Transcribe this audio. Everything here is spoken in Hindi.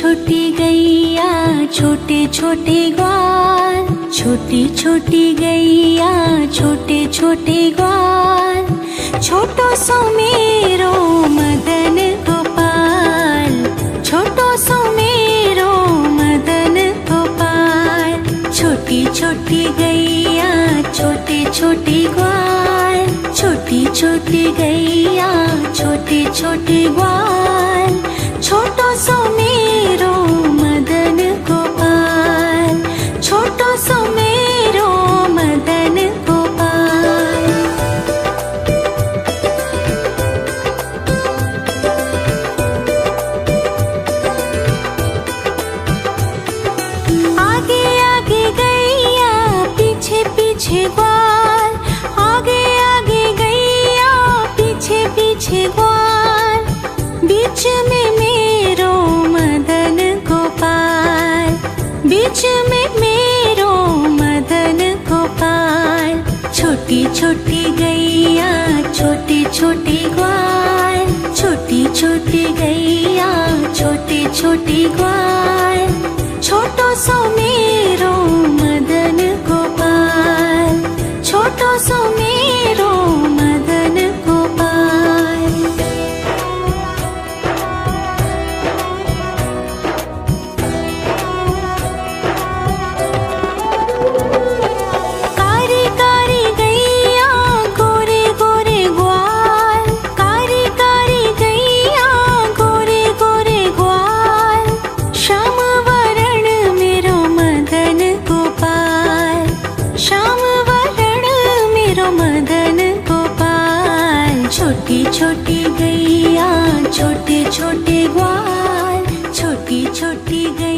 छोटी गैया छोटे छोटे ग्वाल। छोटी छोटी गैया छोटे छोटे ग्वाल। छोटो सो मेरो मदन गोपाल। छोटो सो मेरो मदन गोपाल। छोटी छोटी गैया छोटे छोटे ग्वाल। छोटी छोटी गैया छोटे छोटे ग्वाल। छोटो सो मेरो मदन गोपाल। छोटो सो मेरो मदन गोपाल। आगे आगे गैया पीछे पीछे ग्वाल। आगे आगे गैया पीछे पीछे ग्वाल। बीच में मेरो मदन गोपाल। छोटी छोटी गैया छोटे छोटे ग्वाल। छोटी छोटी गैया छोटे छोटे ग्वाल। छोटो सो मेरो मदन गोपाल। छोटो सो मेरो मदन गोपाल। छोटी छोटी गैया छोटे छोटे ग्वाल। छोटी छोटी गैया।